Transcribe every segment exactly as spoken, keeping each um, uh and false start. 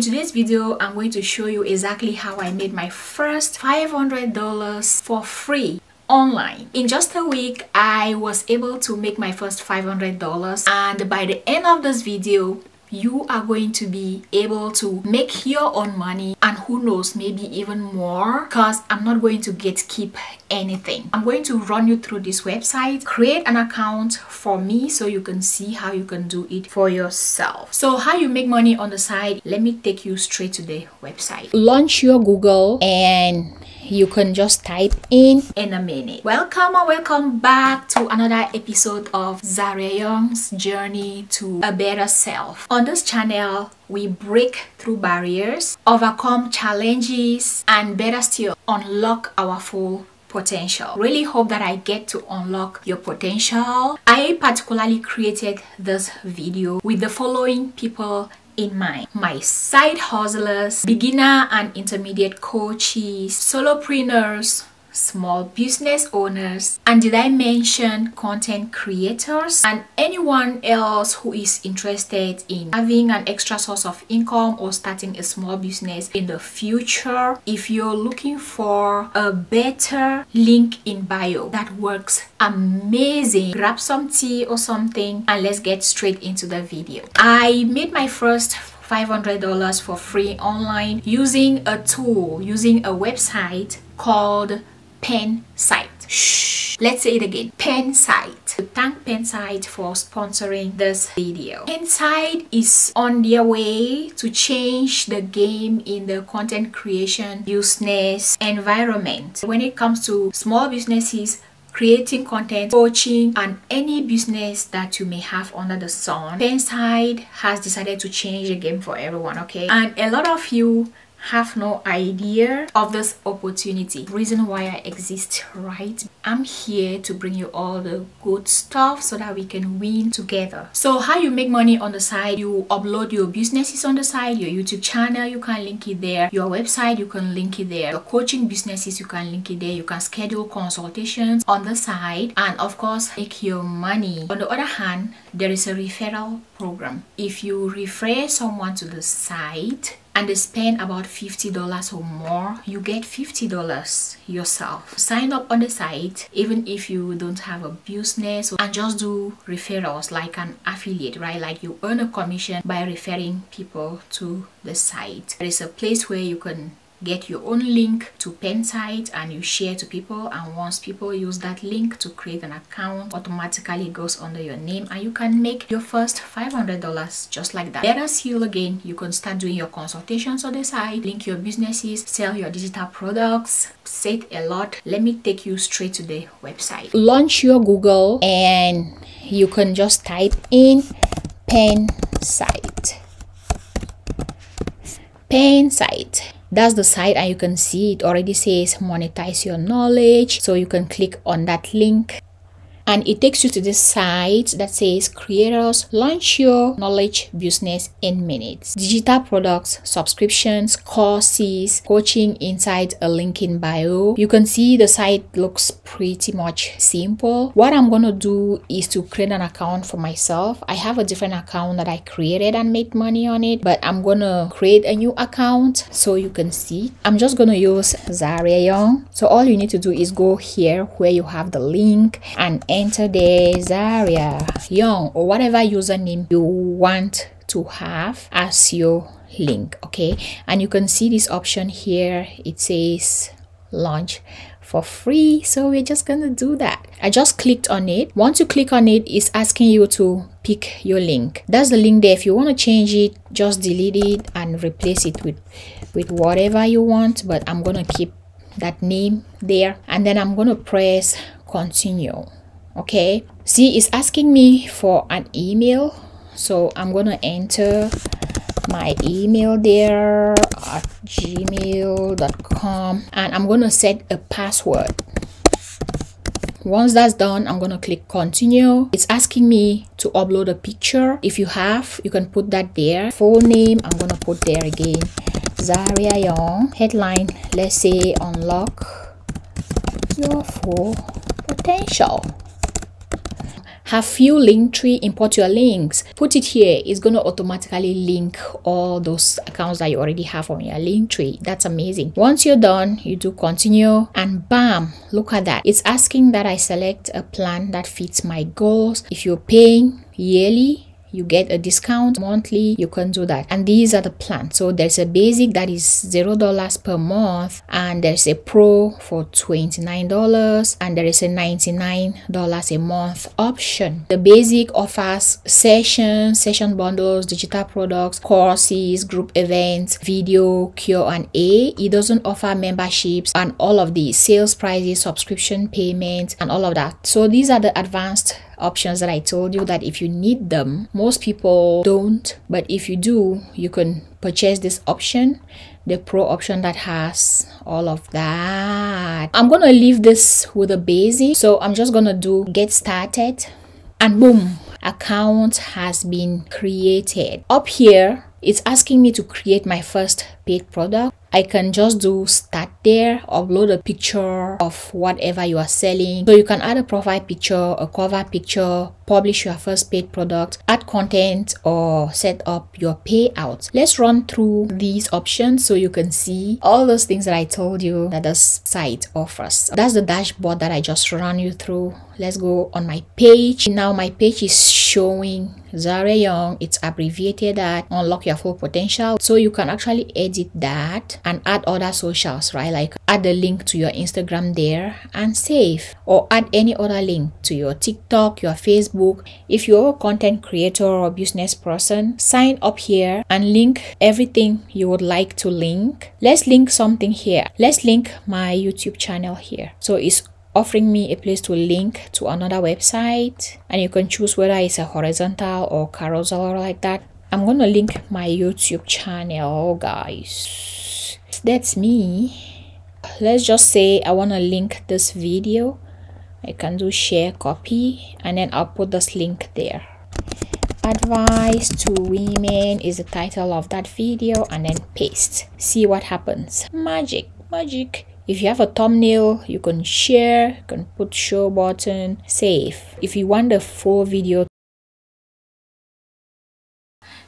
In today's video, I'm going to show you exactly how I made my first five hundred dollars for free online. In just a week, I was able to make my first five hundred dollars, and by the end of this video, you are going to be able to make your own money, and who knows, maybe even more, because I'm not going to gatekeep anything. I'm going to run you through this website, create an account for me so you can see how you can do it for yourself. So how you make money on the side, let me take you straight to the website. Launch your Google and you can just type in in a minute. Welcome or welcome back to another episode of Zaria Young's Journey to a Better Self. On this channel, we break through barriers, overcome challenges, and better still, unlock our full potential. Really hope that I get to unlock your potential. I particularly created this video with the following people in mind: my side hustlers, beginner and intermediate coaches, solopreneurs, small business owners, and did I mention content creators, and anyone else who is interested in having an extra source of income or starting a small business in the future. If you're looking for a better link in bio that works amazing, grab some tea or something and let's get straight into the video. I made my first five hundred dollars for free online using a tool, using a website called Pensight. Shh, let's say it again. Pensight. Thank Pensight for sponsoring this video. Pensight is on their way to change the game in the content creation business environment. When it comes to small businesses, creating content, coaching, and any business that you may have under the sun, Pensight has decided to change the game for everyone, okay? And a lot of you have no idea of this opportunity. Reason why I exist, right? I'm here to bring you all the good stuff so that we can win together. So how you make money on the side, you upload your businesses on the side, your YouTube channel, you can link it there, your website, you can link it there, your coaching businesses, you can link it there, you can schedule consultations on the side, and of course make your money. On the other hand, there is a referral program. If you refer someone to the site and they spend about fifty dollars or more, you get fifty dollars yourself. Sign up on the site, even if you don't have a business, and just do referrals like an affiliate, right? Like you earn a commission by referring people to the site. There is a place where you can get your own link to Pensight and you share to people, and once people use that link to create an account, automatically goes under your name and you can make your first five hundred dollars just like that. Better still again, you can start doing your consultations on the side, link your businesses, sell your digital products, said a lot. Let me take you straight to the website. Launch your Google and you can just type in Pensight. Pensight. That's the site, and you can see it already says monetize your knowledge, so you can click on that link and it takes you to this site that says creators, launch your knowledge business in minutes, digital products, subscriptions, courses, coaching inside a link in bio. You can see the site looks pretty much simple. What I'm gonna do is to create an account for myself. I have a different account that I created and made money on it, but I'm gonna create a new account so you can see. I'm just gonna use Zaria Young. So all you need to do is go here where you have the link and enter the Zaria Young or whatever username you want to have as your link, okay? And you can see this option here, it says launch for free, so we're just gonna do that. I just clicked on it. Once you click on it, it's asking you to pick your link. That's the link there. If you want to change it, just delete it and replace it with with whatever you want, but I'm gonna keep that name there, and then I'm gonna press continue. Okay, see, it's asking me for an email, so I'm gonna enter my email there at gmail dot com, and I'm gonna set a password. Once that's done, I'm gonna click continue. It's asking me to upload a picture. If you have, you can put that there. Full name, I'm gonna put there again, Zaria Young. Headline, let's say unlock your full potential. Have you Linktree? Import your links, put it here. It's going to automatically link all those accounts that you already have on your Linktree. That's amazing. Once you're done, you do continue and bam, look at that. It's asking that I select a plan that fits my goals. If you're paying yearly, you get a discount. Monthly, you can do that. And these are the plans. So there's a basic that is zero dollars per month, and there's a pro for twenty-nine dollars, and there is a ninety-nine dollars a month option. The basic offers sessions, session bundles, digital products, courses, group events, video, Q and A. It doesn't offer memberships and all of the sales prices, subscription payments, and all of that. So these are the advanced options that I told you that if you need them, most people don't, but if you do, you can purchase this option, the pro option that has all of that. I'm gonna leave this with a basic, so I'm just gonna do get started, and boom, account has been created. Up here, it's asking me to create my first paid product. I can just do start there, upload a picture of whatever you are selling. So you can add a profile picture, a cover picture, publish your first paid product, add content, or set up your payout. Let's run through these options so you can see all those things that I told you that this site offers. That's the dashboard that I just ran you through. Let's go on my page. Now my page is showing Zaria Young. It's abbreviated at Unlock Your Full Potential. So you can actually edit that and add other socials, right? Like add the link to your Instagram there and save, or add any other link to your TikTok, your Facebook. If you're a content creator or business person, sign up here and link everything you would like to link. Let's link something here. Let's link my YouTube channel here. So it's offering me a place to link to another website, and you can choose whether it's a horizontal or carousel or like that. I'm gonna link my YouTube channel, guys. That's me. Let's just say I want to link this video. I can do share, copy, and then I'll put this link there. Advice to women is the title of that video, and then paste. See what happens. Magic, magic. If you have a thumbnail, you can share, you can put show button, save. If you want the full video.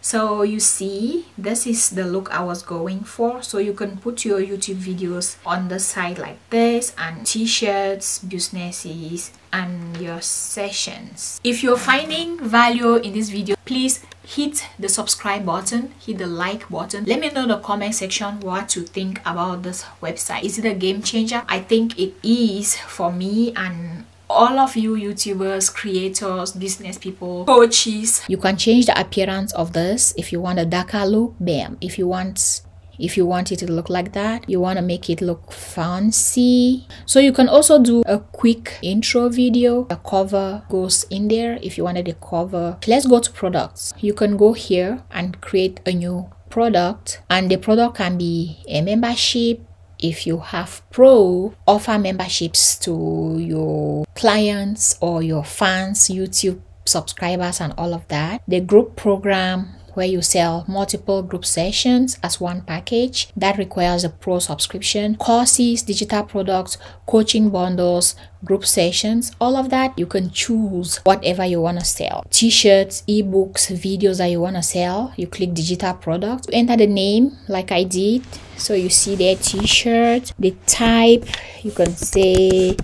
So you see, this is the look I was going for. So you can put your YouTube videos on the side like this, and t-shirts, businesses, and your sessions. If you're finding value in this video, please hit the subscribe button, hit the like button. Let me know in the comment section what you think about this website. Is it a game changer? I think it is for me and all of you YouTubers, creators, business people, coaches. You can change the appearance of this. If you want a darker look, bam. If you want If you want it to look like that, you want to make it look fancy. So you can also do a quick intro video. The cover goes in there if you wanted a cover. Let's go to products. You can go here and create a new product, and the product can be a membership. If you have pro, offer memberships to your clients or your fans, YouTube subscribers, and all of that. The group program, where you sell multiple group sessions as one package, that requires a pro subscription. Courses, digital products, coaching bundles, group sessions, all of that. You can choose whatever you want to sell. T-shirts, ebooks, videos that you want to sell. You click digital products. You enter the name like I did. So you see their t-shirt, the type. You can say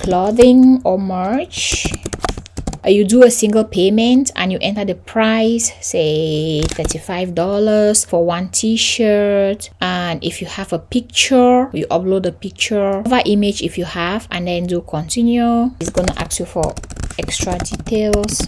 clothing or merch. You do a single payment and you enter the price, say thirty-five dollars for one t-shirt. And if you have a picture, you upload a picture, cover image if you have, and then do continue. It's gonna ask you for extra details.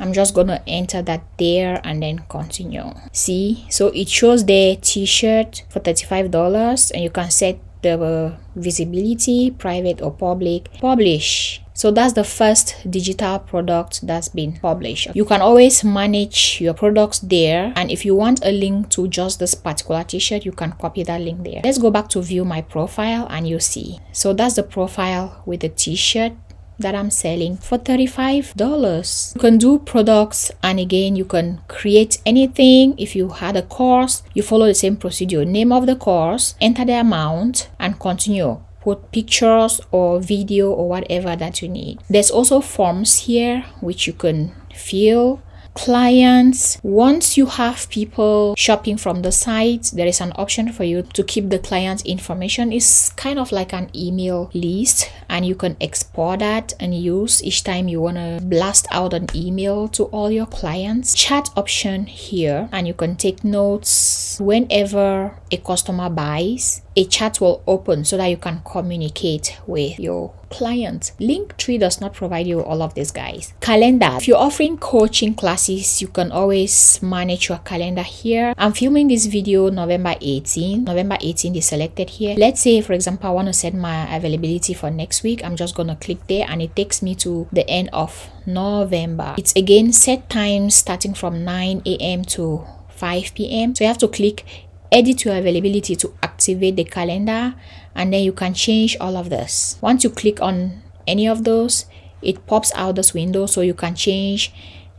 I'm just gonna enter that there and then continue. See, so it shows the t-shirt for thirty-five dollars, and you can set the visibility, private or public. Publish. So that's the first digital product that's been published. You can always manage your products there. And if you want a link to just this particular t-shirt, you can copy that link there. Let's go back to view my profile and you see. So that's the profile with the t-shirt that I'm selling for thirty-five dollars. You can do products, and again, you can create anything. If you had a course, you follow the same procedure. Name of the course, enter the amount, and continue. put pictures or video or whatever that you need. There's also forms here which you can fill. Clients, once you have people shopping from the site, there is an option for you to keep the client's information. It's kind of like an email list, and you can export that and use each time you want to blast out an email to all your clients. Chat option here, and you can take notes. Whenever a customer buys, a chat will open so that you can communicate with your client. Linktree does not provide you all of this, guys. Calendar. If you're offering coaching classes, you can always manage your calendar here. I'm filming this video November eighteenth. November eighteenth is selected here. Let's say, for example, I want to set my availability for next week. I'm just going to click there and it takes me to the end of November. It's again set times starting from nine A M to five P M So you have to click edit your availability to activate the calendar, and then you can change all of this. Once you click on any of those, it pops out this window, so you can change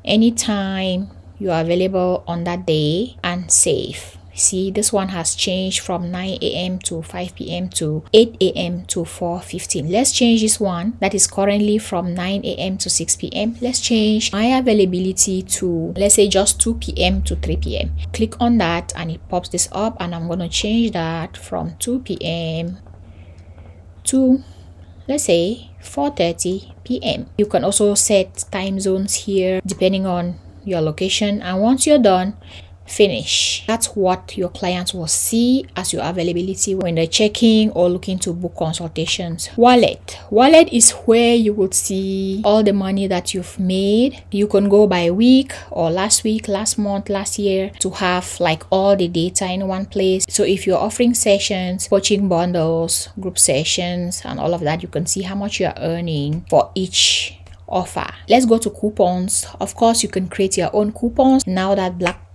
any time you are available on that day and save. See, this one has changed from nine A M to five P M to eight A M to four fifteen. Let's change this one that is currently from nine A M to six P M Let's change my availability to, let's say, just two P M to three P M Click on that and it pops this up, and I'm going to change that from two P M to, let's say, four thirty P M You can also set time zones here depending on your location, and once you're done, finish. That's what your clients will see as your availability when they're checking or looking to book consultations. Wallet. Wallet is where you would see all the money that you've made. You can go by week or last week, last month, last year to have like all the data in one place. So if you're offering sessions, coaching bundles, group sessions, and all of that, you can see how much you're earning for each offer. Let's go to coupons. Of course, you can create your own coupons now that Black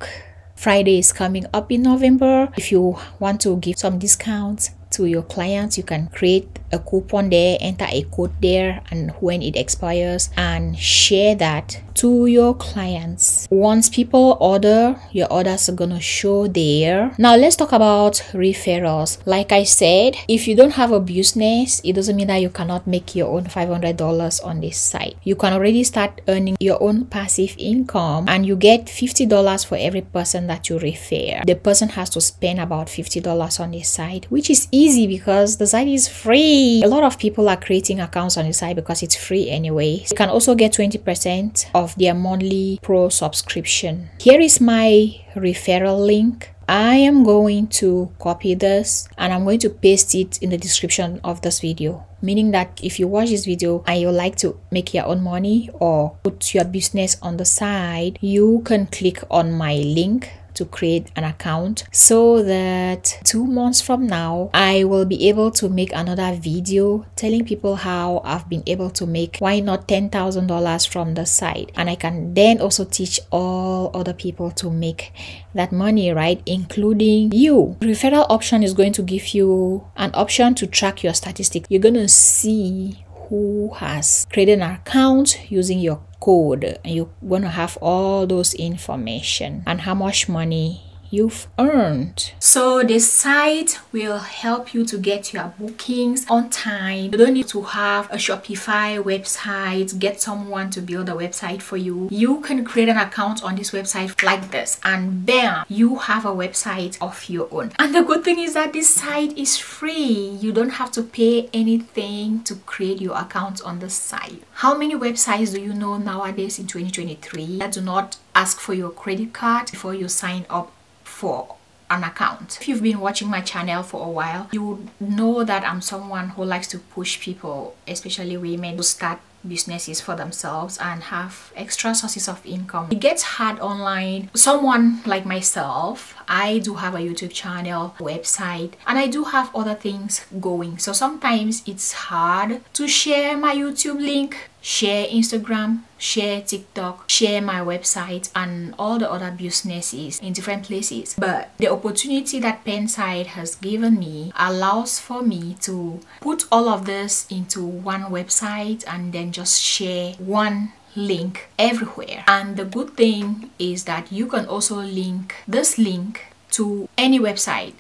Friday is coming up in November. If you want to give some discounts to your clients, you can create a coupon there, enter a code there, and when it expires, and share that to your clients. Once people order, your orders are gonna show there. Now let's talk about referrals. Like I said, if you don't have a business, it doesn't mean that you cannot make your own five hundred dollars on this site. You can already start earning your own passive income, and you get fifty dollars for every person that you refer. The person has to spend about fifty dollars on this site, which is easy because the site is free. A lot of people are creating accounts on the site because it's free anyway. You can also get twenty percent of Of their monthly pro subscription. Here is my referral link. I am going to copy this and I'm going to paste it in the description of this video, meaning that if you watch this video and you like to make your own money or put your business on the side, you can click on my link to create an account, so that two months from now I will be able to make another video telling people how I've been able to make, why not, ten thousand dollars from the site, and I can then also teach all other people to make that money, right, including you. Referral option is going to give you an option to track your statistics. You're gonna see who has created an account using your code, and you're gonna have all those information and how much money you've earned. So the site will help you to get your bookings on time. You don't need to have a Shopify website, get someone to build a website for you. You can create an account on this website like this, and bam, you have a website of your own. And the good thing is that this site is free. You don't have to pay anything to create your account on the site. How many websites do you know nowadays in twenty twenty-three that do not ask for your credit card before you sign up for an account? If you've been watching my channel for a while, you would know that I'm someone who likes to push people, especially women, to start businesses for themselves and have extra sources of income. It gets hard online. Someone like myself, I do have a YouTube channel, website, and I do have other things going. So sometimes it's hard to share my YouTube link, share Instagram, share TikTok, share my website, and all the other businesses in different places. But the opportunity that Pensight has given me allows for me to put all of this into one website and then just share one link everywhere. And the good thing is that you can also link this link to any website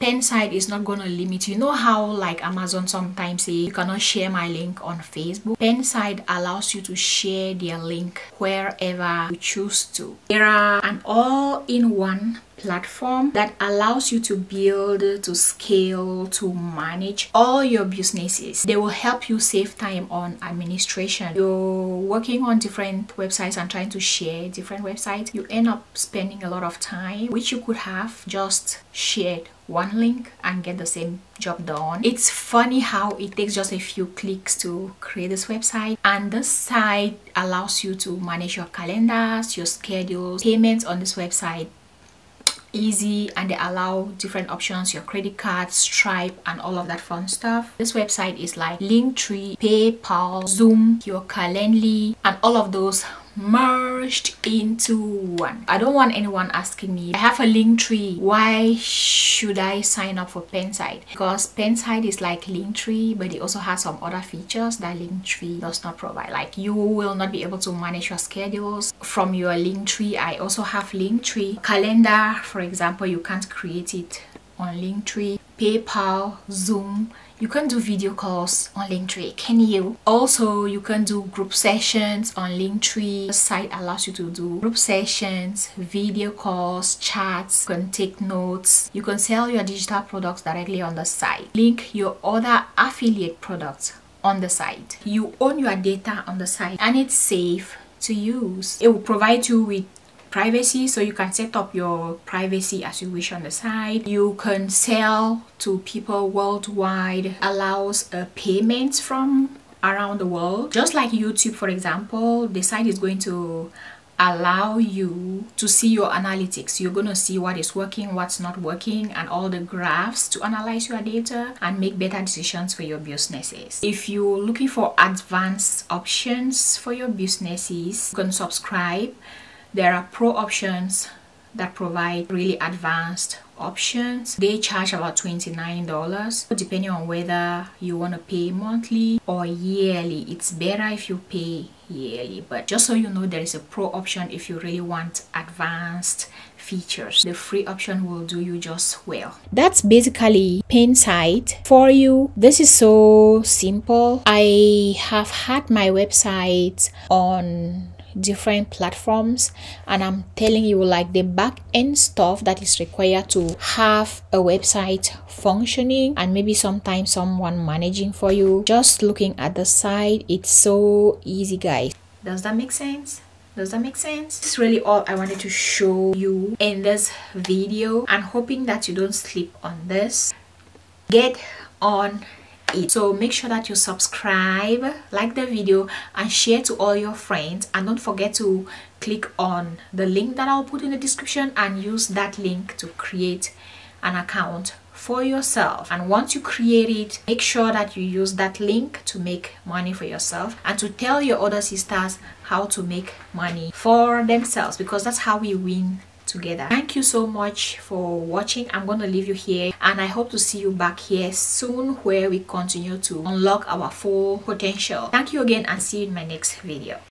Pensight is not going to limit you. You know how like Amazon sometimes say you cannot share my link on Facebook? Pensight allows you to share their link wherever you choose to. They are an all-in-one platform that allows you to build, to scale, to manage all your businesses. They will help you save time on administration. You're working on different websites and trying to share different websites. You end up spending a lot of time, which you could have just shared one link and get the same job done. It's funny how it takes just a few clicks to create this website, and this site allows you to manage your calendars, your schedules, payments on this website. Easy, and they allow different options, your credit cards, Stripe, and all of that fun stuff. This website is like Linktree, PayPal, Zoom, your Calendly, and all of those merged into one. I don't want anyone asking me, I have a Linktree, why should I sign up for Pensight? Because Pensight is like Linktree, but it also has some other features that Linktree does not provide. Like you will not be able to manage your schedules from your Linktree. I also have Linktree. Calendar, for example, you can't create it on Linktree. PayPal, Zoom, you can do video calls on Linktree, can you? Also, you can do group sessions on Linktree. The site allows you to do group sessions, video calls, chats, you can take notes. You can sell your digital products directly on the site. Link your other affiliate products on the site. You own your data on the site, and it's safe to use. It will provide you with privacy, so you can set up your privacy as you wish on the site. You can sell to people worldwide, allows uh, payments from around the world. Just like YouTube, for example, the site is going to allow you to see your analytics. You're going to see what is working, what's not working, and all the graphs to analyze your data and make better decisions for your businesses. If you're looking for advanced options for your businesses, you can subscribe. There are pro options that provide really advanced options. They charge about twenty-nine dollars. Depending on whether you want to pay monthly or yearly, it's better if you pay yearly. But just so you know, there is a pro option if you really want advanced features. The free option will do you just well. That's basically Pensight for you. This is so simple. I have had my website on different platforms, and I'm telling you, like, the back end stuff that is required to have a website functioning, and maybe sometimes someone managing for you, just looking at the site, it's so easy, guys. Does that make sense? Does that make sense? This is really all I wanted to show you in this video. I'm hoping that you don't sleep on this. Get on it. So make sure that you subscribe, like the video, and share to all your friends, and don't forget to click on the link that I'll put in the description and use that link to create an account for yourself. And once you create it, make sure that you use that link to make money for yourself, and to tell your other sisters how to make money for themselves, because that's how we win together. Thank you so much for watching. I'm going to leave you here, and I hope to see you back here soon, where we continue to unlock our full potential. Thank you again, and see you in my next video.